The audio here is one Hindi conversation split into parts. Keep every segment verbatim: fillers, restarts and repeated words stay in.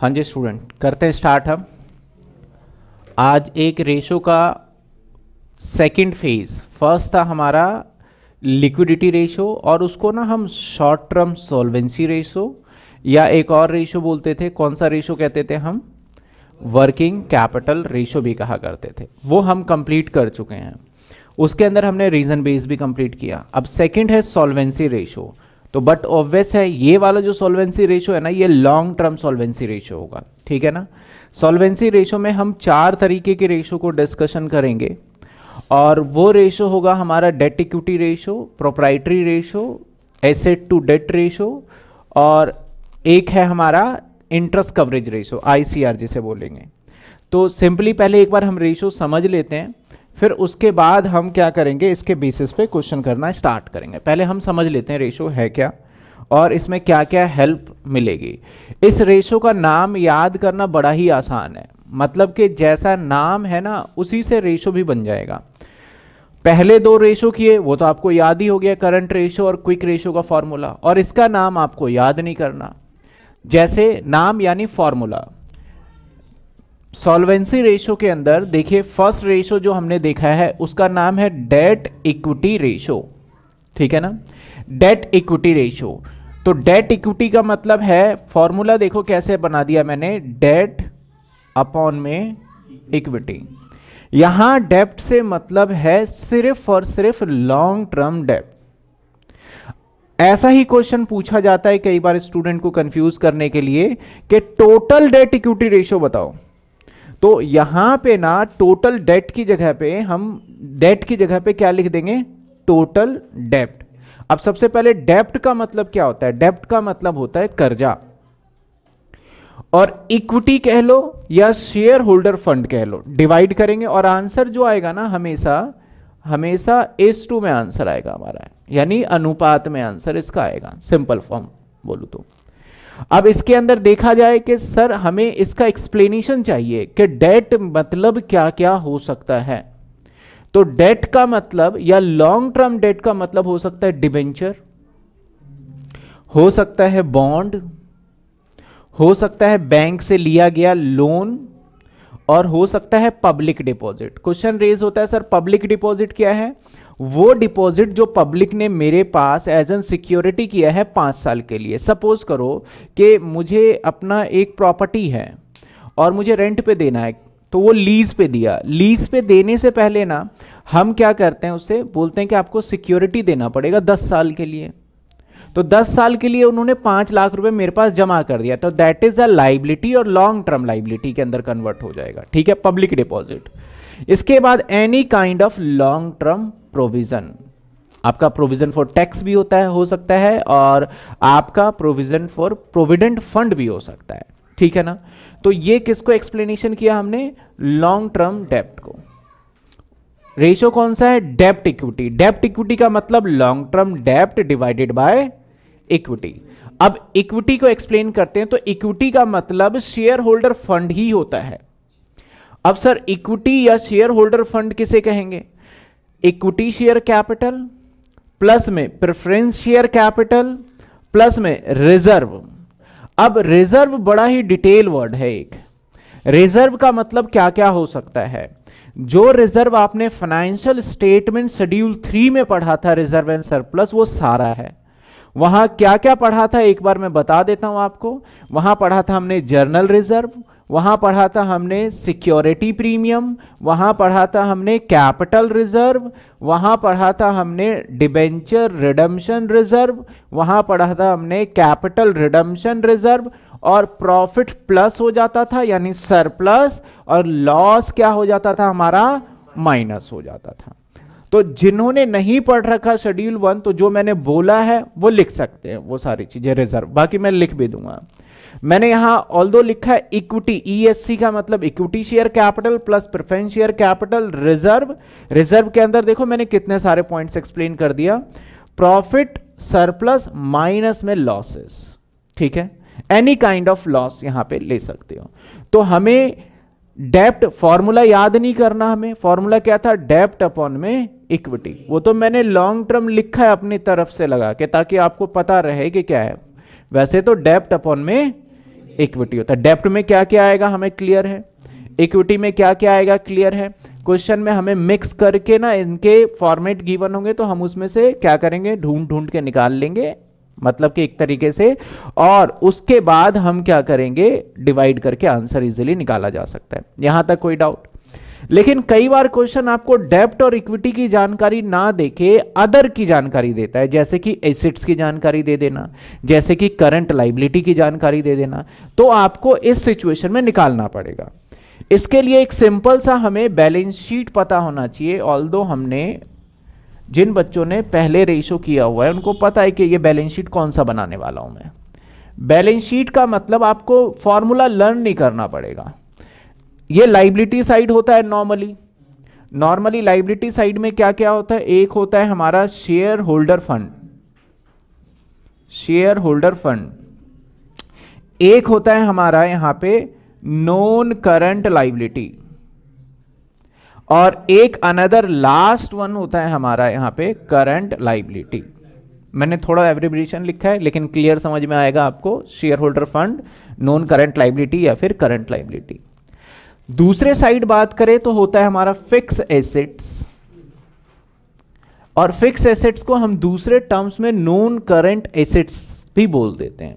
हाँ जी स्टूडेंट, करते हैं स्टार्ट हम आज एक रेशो का सेकंड फेज। फर्स्ट था हमारा लिक्विडिटी रेशो और उसको ना हम शॉर्ट टर्म सॉल्वेंसी रेशो या एक और रेशो बोलते थे। कौन सा रेशो कहते थे हम? वर्किंग कैपिटल रेशो भी कहा करते थे। वो हम कंप्लीट कर चुके हैं, उसके अंदर हमने रीजन बेस भी कंप्लीट किया। अब सेकंड है सॉल्वेंसी रेशो। तो बट ऑब्वियस है ये वाला जो सॉल्वेंसी रेशो है ना, ये लॉन्ग टर्म सॉल्वेंसी रेशो होगा, ठीक है ना। सॉल्वेंसी रेशो में हम चार तरीके के रेशो को डिस्कशन करेंगे और वो रेशो होगा हमारा debt equity ratio, proprietary ratio, asset to debt ratio और एक है हमारा इंटरेस्ट कवरेज रेशो, आईसीआर जिसे बोलेंगे। तो सिंपली पहले एक बार हम रेशो समझ लेते हैं, फिर उसके बाद हम क्या करेंगे, इसके बेसिस पे क्वेश्चन करना स्टार्ट करेंगे। पहले हम समझ लेते हैं रेशो है क्या और इसमें क्या क्या हेल्प मिलेगी। इस रेशो का नाम याद करना बड़ा ही आसान है, मतलब कि जैसा नाम है ना उसी से रेशो भी बन जाएगा। पहले दो रेशो किए वो तो आपको याद ही हो गया, करंट रेशो और क्विक रेशो का फॉर्मूला, और इसका नाम आपको याद नहीं करना। जैसे नाम यानी फॉर्मूला। सॉल्वेंसी रेशो के अंदर देखिए फर्स्ट रेशो जो हमने देखा है उसका नाम है डेट इक्विटी रेशो, ठीक है ना, डेट इक्विटी रेशो। तो डेट इक्विटी का मतलब है, फॉर्मूला देखो कैसे बना दिया मैंने, डेट अपॉन में इक्विटी। यहां डेप्ट से मतलब है सिर्फ और सिर्फ लॉन्ग टर्म डेप्ट। ऐसा ही क्वेश्चन पूछा जाता है कई बार स्टूडेंट को कंफ्यूज करने के लिए कि टोटल डेट इक्विटी रेशो बताओ। तो यहां पे ना टोटल डेट की जगह पे हम डेट की जगह पे क्या लिख देंगे, टोटल डेप्ट। अब सबसे पहले डेप्ट का मतलब क्या होता है? डेप्ट का मतलब होता है कर्जा, और इक्विटी कह लो या शेयर होल्डर फंड कह लो, डिवाइड करेंगे और आंसर जो आएगा ना हमेशा हमेशा एस टू में आंसर आएगा हमारा, यानी अनुपात में आंसर इसका आएगा, सिंपल फॉर्म बोलूं तो। अब इसके अंदर देखा जाए कि सर हमें इसका एक्सप्लेनेशन चाहिए कि डेट मतलब क्या क्या हो सकता है। तो डेट का मतलब या लॉन्ग टर्म डेट का मतलब हो सकता है डिबेंचर, हो सकता है बॉन्ड, हो सकता है बैंक से लिया गया लोन और हो सकता है पब्लिक डिपॉजिट। क्वेश्चन रेज होता है सर पब्लिक डिपॉजिट क्या है? वो डिपॉजिट जो पब्लिक ने मेरे पास एज एन सिक्योरिटी किया है पाँच साल के लिए। सपोज करो कि मुझे अपना एक प्रॉपर्टी है और मुझे रेंट पे देना है, तो वो लीज पे दिया। लीज पे देने से पहले ना हम क्या करते हैं, उससे बोलते हैं कि आपको सिक्योरिटी देना पड़ेगा दस साल के लिए। तो दस साल के लिए उन्होंने पाँच लाख रुपए मेरे पास जमा कर दिया, तो दैट इज अ लाइबिलिटी और लॉन्ग टर्म लाइबिलिटी के अंदर कन्वर्ट हो जाएगा, ठीक है, पब्लिक डिपॉजिट। इसके बाद any kind of long term provision, आपका प्रोविजन फॉर टैक्स भी होता है, हो सकता है, और आपका प्रोविजन फॉर प्रोविडेंट फंड भी हो सकता है, ठीक है ना। तो ये किसको एक्सप्लेनेशन किया हमने, लॉन्ग टर्म डेप्ट को। रेशो कौन सा है, डेप्ट इक्विटी। डेप्ट इक्विटी का मतलब लॉन्ग टर्म डेप्ट डिवाइडेड बाय इक्विटी। अब इक्विटी को एक्सप्लेन करते हैं, तो इक्विटी का मतलब शेयर होल्डर फंड ही होता है। अब सर इक्विटी या शेयर होल्डर फंड किसे कहेंगे? इक्विटी शेयर कैपिटल प्लस में प्रेफरेंस शेयर कैपिटल प्लस में रिजर्व। अब रिजर्व बड़ा ही डिटेल वर्ड है एक। रिजर्व का मतलब क्या क्या हो सकता है? जो रिजर्व आपने फाइनेंशियल स्टेटमेंट शेड्यूल थ्री में पढ़ा था, रिजर्व एंड सरप्लस, वो सारा है। वहां क्या क्या पढ़ा था एक बार मैं बता देता हूं आपको। वहां पढ़ा था हमने जर्नल रिजर्व, वहां पढ़ा था हमने सिक्योरिटी प्रीमियम, वहां पढ़ा था हमने कैपिटल रिजर्व, वहां पढ़ा था हमने डिबेंचर रिडम्पशन रिजर्व, वहां पढ़ा था हमने कैपिटल रिडम्पशन रिजर्व, और प्रॉफिट प्लस हो जाता था यानी सरप्लस, और लॉस क्या हो जाता था हमारा, माइनस हो जाता था। तो जिन्होंने नहीं पढ़ रखा शेड्यूल वन, तो जो मैंने बोला है वो लिख सकते हैं, वो सारी चीजें रिजर्व, बाकी मैं लिख भी दूंगा। मैंने यहां ऑल्दो लिखा है इक्विटी, ईएससी का मतलब equity share capital plus preference share capital reserve. Reserve के अंदर देखो मैंने कितने सारे पॉइंट्स एक्सप्लेन कर दिया, प्रॉफिट, सरप्लस, माइनस में लॉसेस, ठीक है, एनी काइंड ऑफ लॉस यहां पे ले सकते हो। तो हमें डेप्ट फॉर्मूला याद नहीं करना, हमें फॉर्मूला क्या था, डेप्ट अपॉन में इक्विटी। वो तो मैंने लॉन्ग टर्म लिखा है अपनी तरफ से लगा के, ताकि आपको पता रहे कि क्या है। वैसे तो डेप्ट अपॉन में इक्विटी होता है। डेब्ट में क्या क्या आएगा हमें क्लियर है, इक्विटी में क्या क्या आएगा क्लियर है। क्वेश्चन में हमें मिक्स करके ना इनके फॉर्मेट गिवन होंगे तो हम उसमें से क्या करेंगे, ढूंढ ढूंढ के निकाल लेंगे, मतलब कि एक तरीके से। और उसके बाद हम क्या करेंगे, डिवाइड करके आंसर इजीली निकाला जा सकता है। यहां तक कोई डाउट? लेकिन कई बार क्वेश्चन आपको डेब्ट और इक्विटी की जानकारी ना देके अदर की जानकारी देता है, जैसे कि एसेट्स की जानकारी दे देना, जैसे कि करंट लायबिलिटी की जानकारी दे देना, तो आपको इस सिचुएशन में निकालना पड़ेगा। इसके लिए एक सिंपल सा हमें बैलेंस शीट पता होना चाहिए। ऑल्दो हमने जिन बच्चों ने पहले रेशो किया हुआ है उनको पता है कि ये बैलेंस शीट कौन सा बनाने वाला हूं मैं। बैलेंस शीट का मतलब आपको फॉर्मूला लर्न नहीं करना पड़ेगा। ये लायबिलिटी साइड होता है नॉर्मली, नॉर्मली लायबिलिटी साइड में क्या क्या होता है, एक होता है हमारा share holder fund, share holder fund, एक होता है हमारा यहां पे नॉन करंट लायबिलिटी, और एक अनदर लास्ट वन होता है हमारा यहां पे करंट लायबिलिटी। मैंने थोड़ा एब्रिविएशन लिखा है लेकिन क्लियर समझ में आएगा आपको, share holder fund, non current liability या फिर करंट लायबिलिटी। दूसरे साइड बात करें तो होता है हमारा फिक्स एसेट्स, और फिक्स एसेट्स को हम दूसरे टर्म्स में नॉन करंट एसेट्स भी बोल देते हैं।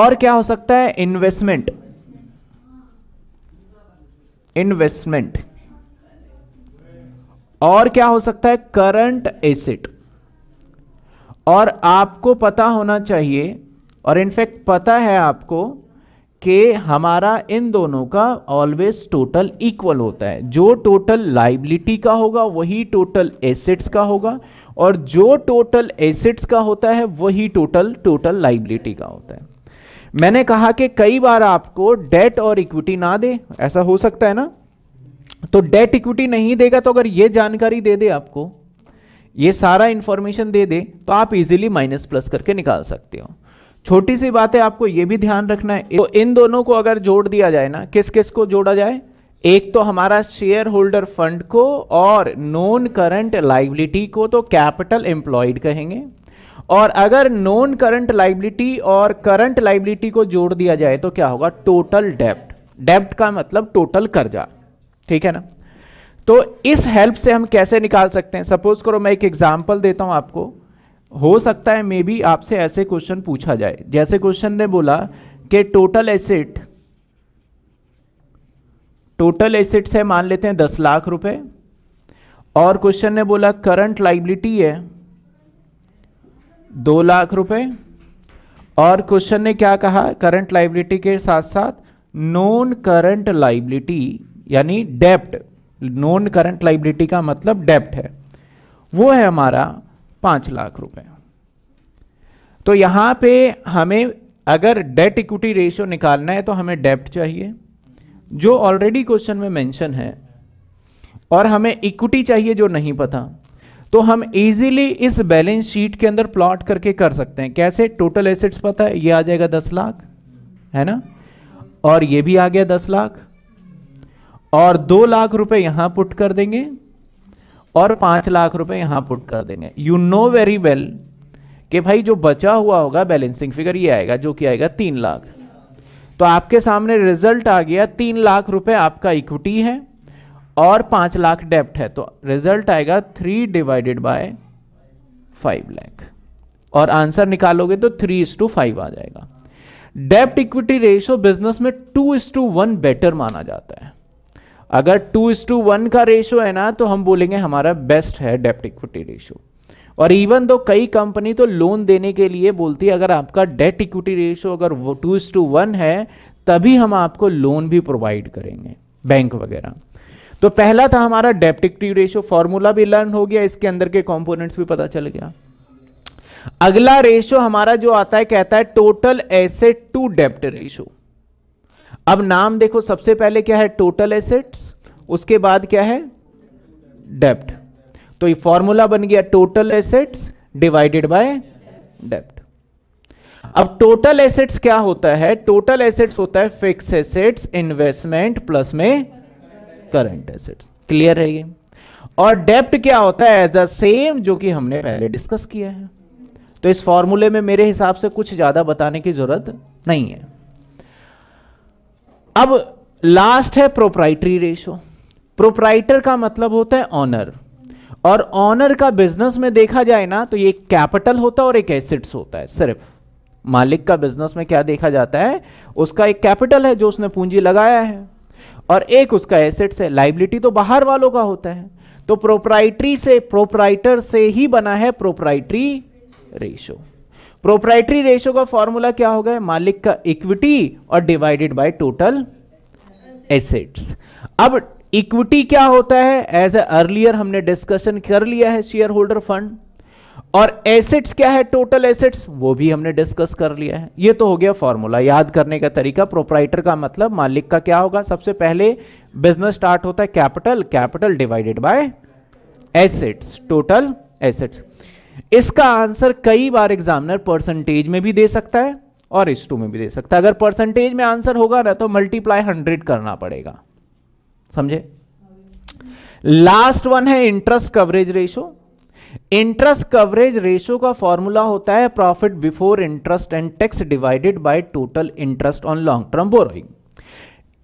और क्या हो सकता है, इन्वेस्टमेंट, इन्वेस्टमेंट, और क्या हो सकता है, करंट एसेट। और आपको पता होना चाहिए, और इनफैक्ट पता है आपको, कि हमारा इन दोनों का ऑलवेज टोटल इक्वल होता है। जो टोटल लायबिलिटी का होगा वही टोटल एसेट्स का होगा, और जो टोटल एसेट्स का होता है वही टोटल टोटल लायबिलिटी का होता है। मैंने कहा कि कई बार आपको डेट और इक्विटी ना दे, ऐसा हो सकता है ना, तो डेट इक्विटी नहीं देगा तो अगर ये जानकारी दे दे, आपको ये सारा इंफॉर्मेशन दे दे, तो आप इजीली माइनस प्लस करके निकाल सकते हो। छोटी सी बात है, आपको यह भी ध्यान रखना है। तो इन दोनों को अगर जोड़ दिया जाए ना, किस किस को जोड़ा जाए, एक तो हमारा शेयर होल्डर फंड को और नॉन करंट लायबिलिटी को तो कैपिटल एम्प्लॉयड कहेंगे, और अगर नॉन करंट लायबिलिटी और करंट लायबिलिटी को जोड़ दिया जाए तो क्या होगा, टोटल डेब्ट। डेब्ट का मतलब टोटल कर्जा, ठीक है ना। तो इस हेल्प से हम कैसे निकाल सकते हैं, सपोज करो मैं एक एग्जाम्पल देता हूं आपको। हो सकता है मे बी आपसे ऐसे क्वेश्चन पूछा जाए, जैसे क्वेश्चन ने बोला कि टोटल एसेट, टोटल एसेट है मान लेते हैं दस लाख रुपए, और क्वेश्चन ने बोला करंट लायबिलिटी है दो लाख रुपए, और क्वेश्चन ने क्या कहा, करंट लायबिलिटी के साथ साथ नॉन करंट लायबिलिटी यानी डेब्ट, नॉन करंट लायबिलिटी का मतलब डेब्ट है, वो है हमारा पांच लाख रुपए। तो यहां पे हमें अगर डेट इक्विटी रेशियो निकालना है तो हमें डेब्ट चाहिए जो ऑलरेडी क्वेश्चन में मेंशन है, और हमें इक्विटी चाहिए जो नहीं पता, तो हम इजीली इस बैलेंस शीट के अंदर प्लॉट करके कर सकते हैं। कैसे, टोटल एसेट्स पता है, ये आ जाएगा दस लाख है ना, और ये भी आ गया दस लाख, और दो लाख रुपए यहां पुट कर देंगे और पांच लाख रुपए यहां पुट कर देंगे। यू नो वेरी वेल कि भाई जो बचा हुआ होगा बैलेंसिंग फिगर ये आएगा, जो कि आएगा तीन लाख। तो आपके सामने रिजल्ट आ गया, तीन लाख रुपए आपका इक्विटी है और पांच लाख डेब्ट है, तो रिजल्ट आएगा three divided by five lakh, और आंसर निकालोगे तो थ्री इज टू फाइव आ जाएगा। डेब्ट इक्विटी रेशियो बिजनेस में two is to one better माना जाता है। अगर टू इज टू वन का रेशियो है ना तो हम बोलेंगे हमारा बेस्ट है डेब्ट इक्विटी रेशियो। और इवन दो कई कंपनी तो लोन देने के लिए बोलती है अगर आपका डेट इक्विटी रेशियो अगर वो टू इज टू वन है तभी हम आपको लोन भी प्रोवाइड करेंगे, बैंक वगैरह। तो पहला था हमारा डेब्ट इक्विटी रेशियो, फॉर्मूला भी लर्न हो गया, इसके अंदर के कंपोनेंट्स भी पता चल गया। अगला रेशियो हमारा जो आता है कहता है टोटल एसेट टू डेब्ट रेशियो। अब नाम देखो, सबसे पहले क्या है, टोटल एसेट्स, उसके बाद क्या है, डेब्ट। तो ये फॉर्मूला बन गया टोटल एसेट्स डिवाइडेड बाय डेब्ट। अब टोटल एसेट्स क्या होता है, टोटल एसेट्स होता है फिक्स एसेट्स, इन्वेस्टमेंट प्लस में करंट एसेट्स, क्लियर है ये। और डेब्ट क्या होता है, एज अ सेम, जो कि हमने पहले डिस्कस किया है। तो इस फॉर्मूले में मेरे हिसाब से कुछ ज्यादा बताने की जरूरत नहीं है। अब लास्ट है प्रोप्राइटरी रेशो। प्रोप्राइटर का मतलब होता है ऑनर, और ऑनर का बिजनेस में देखा जाए ना तो ये कैपिटल होता है और एक एसेट्स होता है। सिर्फ मालिक का बिजनेस में क्या देखा जाता है, उसका एक कैपिटल है जो उसने पूंजी लगाया है और एक उसका एसेट्स है। लाइबिलिटी तो बाहर वालों का होता है। तो प्रोप्राइटरी से, प्रोप्राइटर से ही बना है प्रोप्राइटरी रेशो। प्रोप्राइटरी रेशो का फॉर्मूला क्या होगा, मालिक का इक्विटी और डिवाइडेड बाय टोटल एसेट्स। अब इक्विटी क्या होता है, एज ए अर्लियर हमने डिस्कशन कर लिया है, शेयर होल्डर फंड। और एसेट्स क्या है, टोटल एसेट्स, वो भी हमने डिस्कस कर लिया है। ये तो हो गया फॉर्मूला। याद करने का तरीका, प्रोप्राइटर का मतलब मालिक का क्या होगा, सबसे पहले बिजनेस स्टार्ट होता है capital, capital divided by assets, total assets. इसका आंसर कई बार एग्जामिनर परसेंटेज में भी दे सकता है और इस टू में भी दे सकता है। अगर परसेंटेज में आंसर होगा ना तो मल्टीप्लाई हंड्रेड करना पड़ेगा, समझे। लास्ट वन है interest coverage ratio. Interest coverage ratio का फॉर्मूला होता है profit before interest and tax divided by total interest on long term borrowing.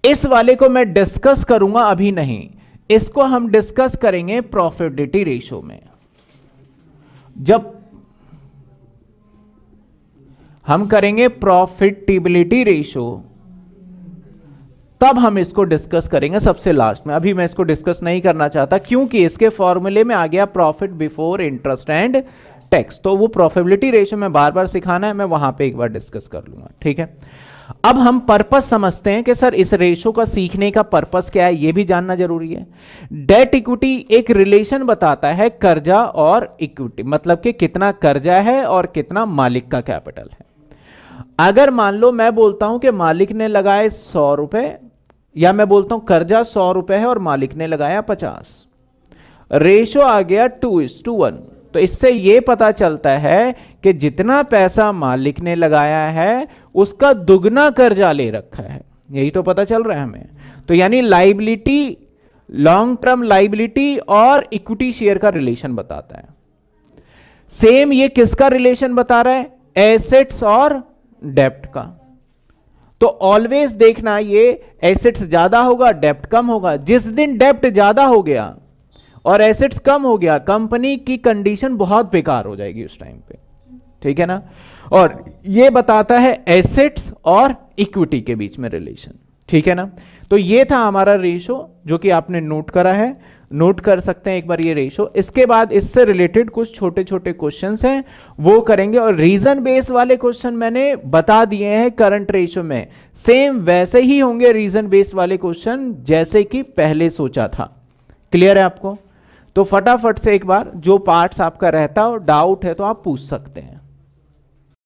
इस वाले को मैं डिस्कस करूंगा, अभी नहीं, इसको हम डिस्कस करेंगे प्रॉफिटेबिलिटी रेशो में। जब हम करेंगे प्रॉफिटेबिलिटी रेशो तब हम इसको डिस्कस करेंगे सबसे लास्ट में। अभी मैं इसको डिस्कस नहीं करना चाहता क्योंकि इसके फॉर्मूले में आ गया profit before interest and tax, तो वो प्रॉफिटेबिलिटी रेशो में बार बार सिखाना है, मैं वहां पे एक बार डिस्कस कर लूंगा, ठीक है। अब हम पर्पस समझते हैं कि सर इस रेशो का सीखने का पर्पस क्या है, ये भी जानना जरूरी है। डेट इक्विटी एक रिलेशन बताता है कर्जा और इक्विटी, मतलब कि कितना कर्जा है और कितना मालिक का कैपिटल है। अगर मान लो मैं बोलता हूं कि मालिक ने लगाए सौ रुपए, या मैं बोलता हूं कर्जा सौ रुपए है और मालिक ने लगाया पचास, रेशो आ गया टू इज टू वन। तो इससे यह पता चलता है कि जितना पैसा मालिक ने लगाया है उसका दुगना कर्जा ले रखा है, यही तो पता चल रहा है हमें। तो यानी लाइबिलिटी, लॉन्ग टर्म लाइबिलिटी और इक्विटी शेयर का रिलेशन बताता है। सेम ये किसका रिलेशन बता रहा है, एसेट्स और डेप्ट का। तो ऑलवेज देखना ये एसेट्स ज्यादा होगा, डेप्ट कम होगा। जिस दिन डेप्ट ज्यादा हो गया और एसेट्स कम हो गया, कंपनी की कंडीशन बहुत बेकार हो जाएगी उस टाइम पे, ठीक है ना। और ये बताता है एसेट्स और इक्विटी के बीच में रिलेशन, ठीक है ना। तो ये था हमारा रेशो जो कि आपने नोट करा है, नोट कर सकते हैं एक बार ये रेशो। इसके बाद इससे रिलेटेड कुछ छोटे छोटे क्वेश्चंस हैं, वो करेंगे। और रीजन बेस वाले क्वेश्चन मैंने बता दिए हैं करंट रेशो में, सेम वैसे ही होंगे रीजन बेस वाले क्वेश्चन जैसे कि पहले सोचा था। क्लियर है आपको? तो फटाफट से एक बार जो पार्ट्स आपका रहता हो, डाउट है तो आप पूछ सकते हैं।